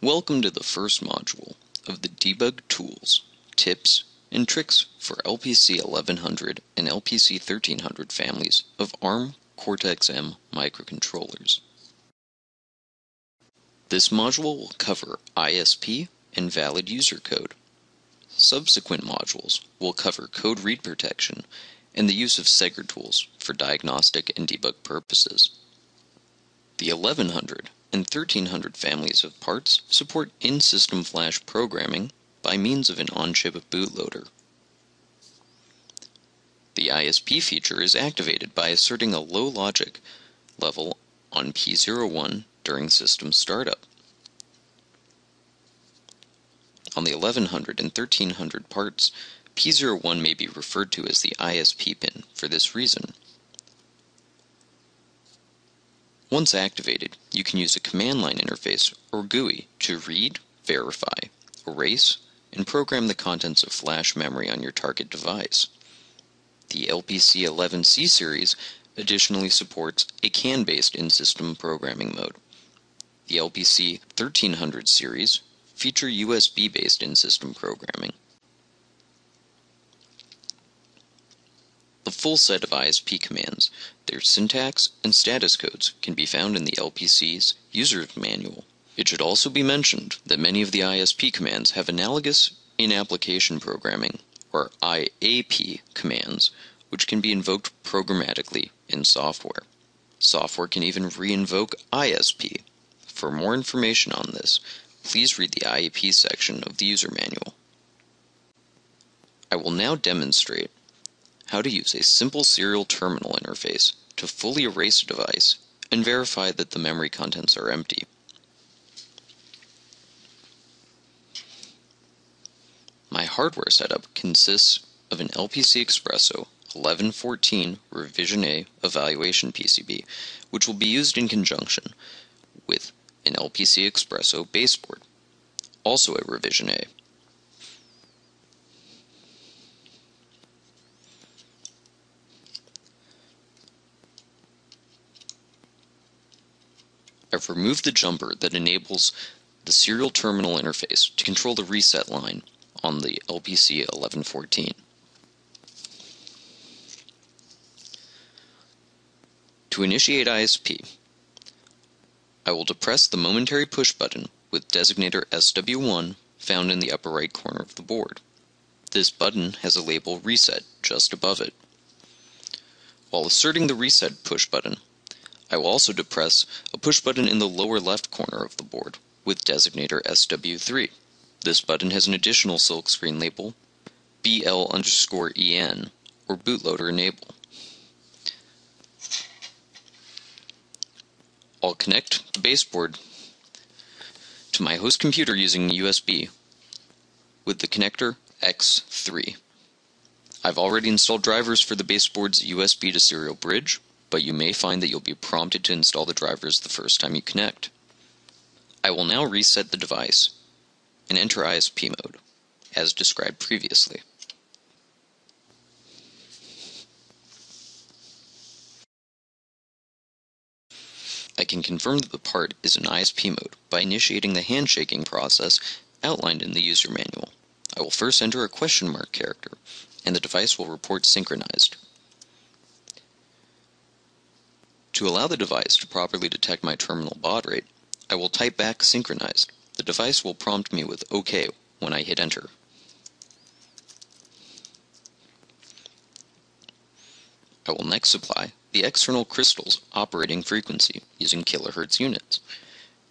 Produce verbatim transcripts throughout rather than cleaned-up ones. Welcome to the first module of the Debug Tools, Tips, and Tricks for L P C eleven hundred and L P C thirteen hundred families of ARM Cortex-M microcontrollers. This module will cover I S P and valid user code. Subsequent modules will cover code read protection and the use of Segger tools for diagnostic and debug purposes. The eleven hundred and thirteen hundred families of parts support in-system flash programming by means of an on-chip bootloader. The I S P feature is activated by asserting a low logic level on P zero one during system startup. On the eleven hundred and thirteen hundred parts, P zero one may be referred to as the I S P pin for this reason. Once activated, you can use a command line interface or G U I to read, verify, erase, and program the contents of flash memory on your target device. The L P C eleven C series additionally supports a CAN-based in-system programming mode. The L P C thirteen hundred series feature U S B-based in-system programming. The full set of I S P commands, their syntax, and status codes can be found in the L P C's user's manual. It should also be mentioned that many of the I S P commands have analogous in-application programming, or I A P commands, which can be invoked programmatically in software. Software can even re-invoke I S P. For more information on this, please read the I A P section of the user manual. I will now demonstrate how to use a simple serial terminal interface to fully erase a device and verify that the memory contents are empty. My hardware setup consists of an LPCXpresso eleven fourteen Revision A evaluation P C B, which will be used in conjunction with an LPCXpresso baseboard, also a Revision A. I've removed the jumper that enables the serial terminal interface to control the reset line on the L P C eleven fourteen. To initiate I S P, I will depress the momentary push button with designator S W one found in the upper right corner of the board. This button has a label Reset just above it. While asserting the Reset push button, I will also depress a push button in the lower left corner of the board with designator S W three. This button has an additional silk screen label B L underscore E N or bootloader enable. I'll connect the baseboard to my host computer using U S B with the connector X three. I've already installed drivers for the baseboard's U S B to serial bridge, but you may find that you'll be prompted to install the drivers the first time you connect. I will now reset the device and enter I S P mode, as described previously. I can confirm that the part is in I S P mode by initiating the handshaking process outlined in the user manual. I will first enter a question mark character, and the device will report synchronized. To allow the device to properly detect my terminal baud rate, I will type back synchronized. The device will prompt me with OK when I hit enter. I will next supply the external crystal's operating frequency using kilohertz units.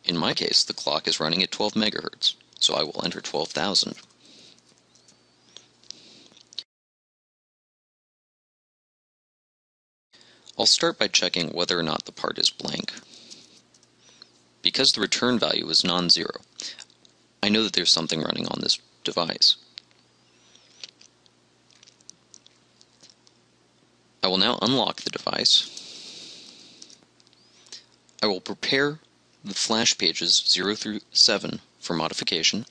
In my case, the clock is running at twelve megahertz, so I will enter twelve thousand. I'll start by checking whether or not the part is blank. Because the return value is non-zero, I know that there's something running on this device. I will now unlock the device. I will prepare the flash pages zero through seven for modification.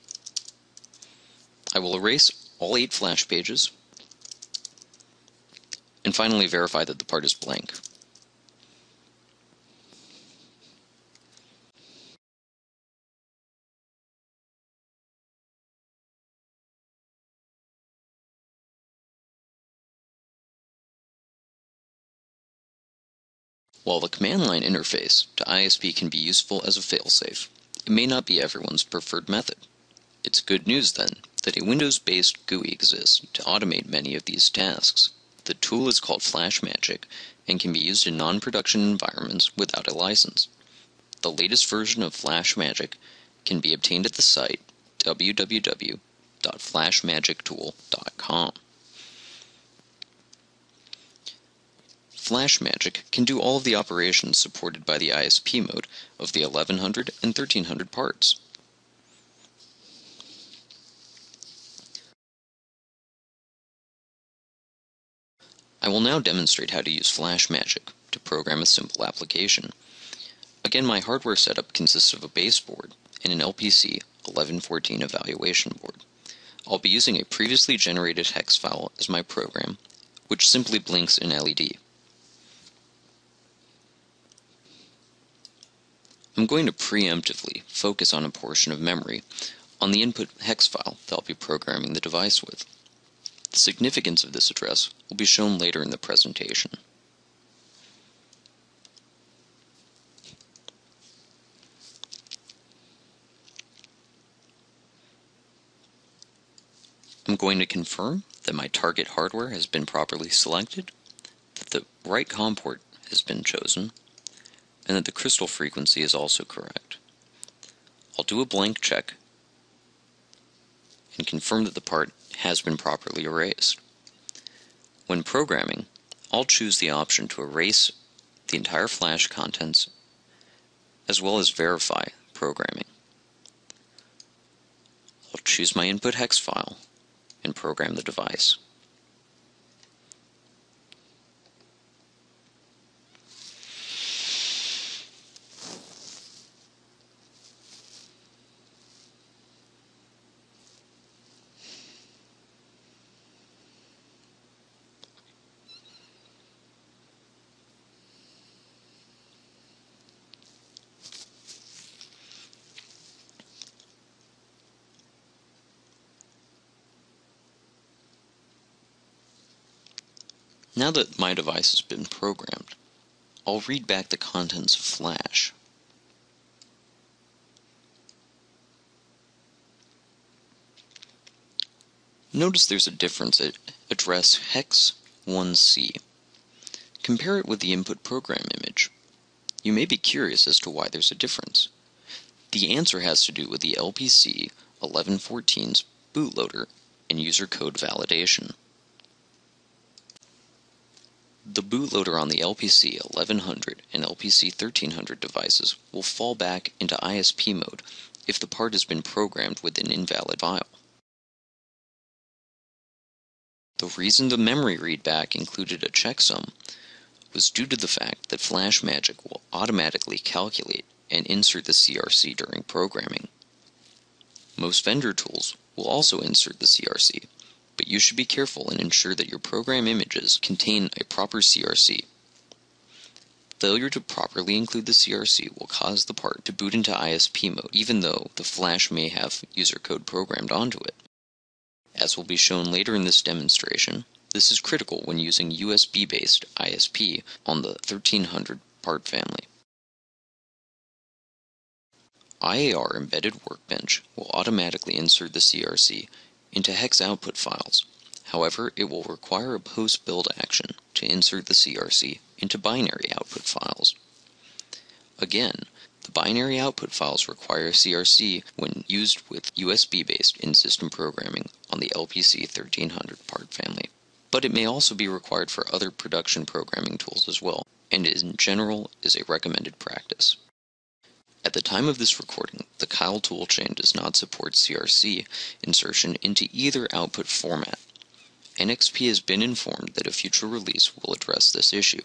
I will erase all eight flash pages And finally, verify that the part is blank. While the command line interface to I S P can be useful as a failsafe, it may not be everyone's preferred method. It's good news, then, that a Windows-based G U I exists to automate many of these tasks. The tool is called Flash Magic and can be used in non-production environments without a license. The latest version of Flash Magic can be obtained at the site w w w dot flash magic tool dot com. Flash Magic can do all of the operations supported by the I S P mode of the eleven hundred and thirteen hundred parts. I will now demonstrate how to use Flash Magic to program a simple application. Again, my hardware setup consists of a baseboard and an L P C eleven fourteen evaluation board. I'll be using a previously generated hex file as my program, which simply blinks an L E D. I'm going to preemptively focus on a portion of memory on the input hex file that I'll be programming the device with. The significance of this address will be shown later in the presentation. I'm going to confirm that my target hardware has been properly selected, that the right COM port has been chosen, and that the crystal frequency is also correct. I'll do a blank check and confirm that the part has been properly erased. When programming, I'll choose the option to erase the entire flash contents as well as verify programming. I'll choose my input hex file and program the device. Now that my device has been programmed, I'll read back the contents of Flash. Notice there's a difference at address hex one C. Compare it with the input program image. You may be curious as to why there's a difference. The answer has to do with the L P C eleven fourteen's bootloader and user code validation. The bootloader on the L P C eleven hundred and L P C thirteen hundred devices will fall back into I S P mode if the part has been programmed with an invalid file. The reason the memory readback included a checksum was due to the fact that Flash Magic will automatically calculate and insert the C R C during programming. Most vendor tools will also insert the C R C, but you should be careful and ensure that your program images contain a proper C R C. Failure to properly include the C R C will cause the part to boot into I S P mode, even though the flash may have user code programmed onto it. As will be shown later in this demonstration, this is critical when using U S B-based I S P on the thirteen hundred part family. I A R Embedded Workbench will automatically insert the C R C into hex output files. However, it will require a post-build action to insert the C R C into binary output files. Again, the binary output files require C R C when used with U S B-based in-system programming on the L P C thirteen hundred part family, but it may also be required for other production programming tools as well, and in general is a recommended practice. At the time of this recording, the Keil toolchain does not support C R C insertion into either output format. N X P has been informed that a future release will address this issue.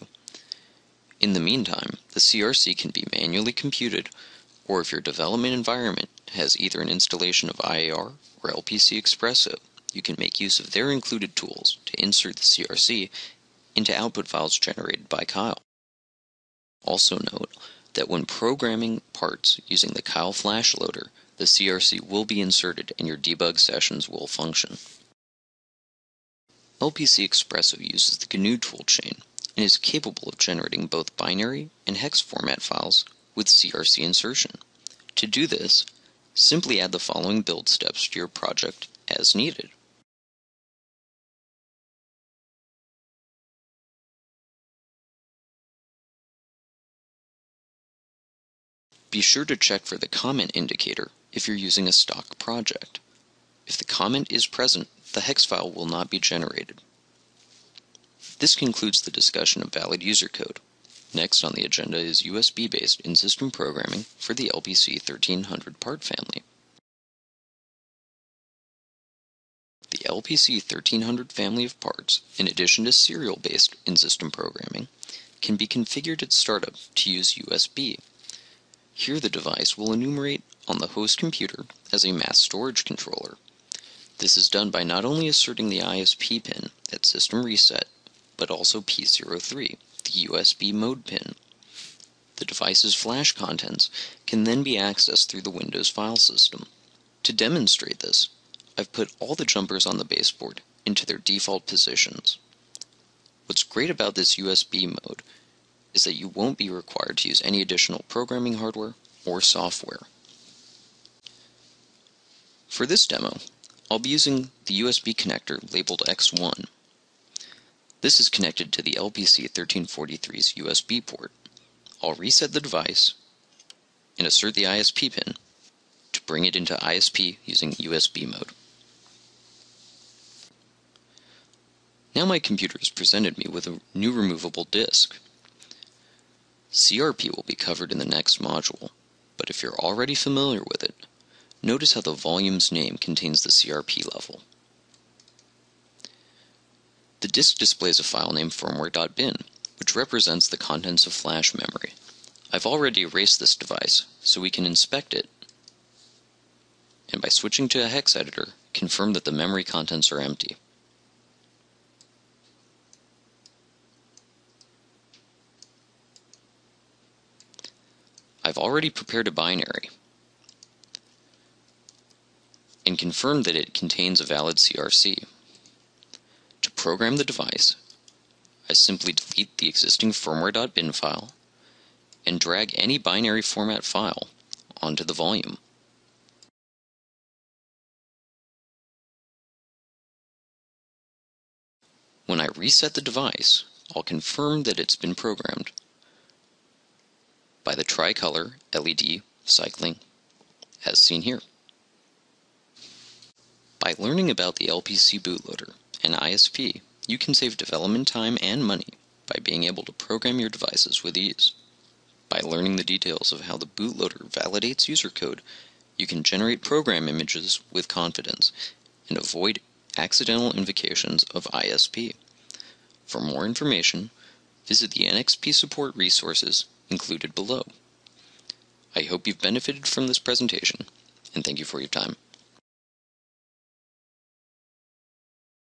In the meantime, the C R C can be manually computed, or if your development environment has either an installation of I A R or L P C Expresso, you can make use of their included tools to insert the C R C into output files generated by Keil. Also note that when programming parts using the Keil flash loader, the C R C will be inserted and your debug sessions will function. LPCXpresso uses the G N U toolchain and is capable of generating both binary and hex format files with C R C insertion. To do this, simply add the following build steps to your project as needed. Be sure to check for the comment indicator if you're using a stock project. If the comment is present, the hex file will not be generated. This concludes the discussion of valid user code. Next on the agenda is U S B-based in-system programming for the L P C thirteen hundred part family. The L P C thirteen hundred family of parts, in addition to serial-based in-system programming, can be configured at startup to use U S B. Here the device will enumerate on the host computer as a mass storage controller. This is done by not only asserting the I S P pin at system reset, but also P zero three, the U S B mode pin. The device's flash contents can then be accessed through the Windows file system. To demonstrate this, I've put all the jumpers on the baseboard into their default positions. What's great about this U S B mode is that you won't be required to use any additional programming hardware or software. For this demo, I'll be using the U S B connector labeled X one. This is connected to the L P C thirteen forty-three's U S B port. I'll reset the device and assert the I S P pin to bring it into I S P using U S B mode. Now my computer has presented me with a new removable disk. C R P will be covered in the next module, but if you're already familiar with it, notice how the volume's name contains the C R P level. The disk displays a file named firmware.bin, which represents the contents of flash memory. I've already erased this device, so we can inspect it, and by switching to a hex editor, confirm that the memory contents are empty. I've already prepared a binary and confirmed that it contains a valid C R C. To program the device, I simply delete the existing firmware.bin file and drag any binary format file onto the volume. When I reset the device, I'll confirm that it's been programmed by the tricolor L E D cycling, as seen here. By learning about the L P C bootloader and I S P, you can save development time and money by being able to program your devices with ease. By learning the details of how the bootloader validates user code, you can generate program images with confidence and avoid accidental invocations of I S P. For more information, visit the N X P support resources included below. I hope you've benefited from this presentation, and thank you for your time.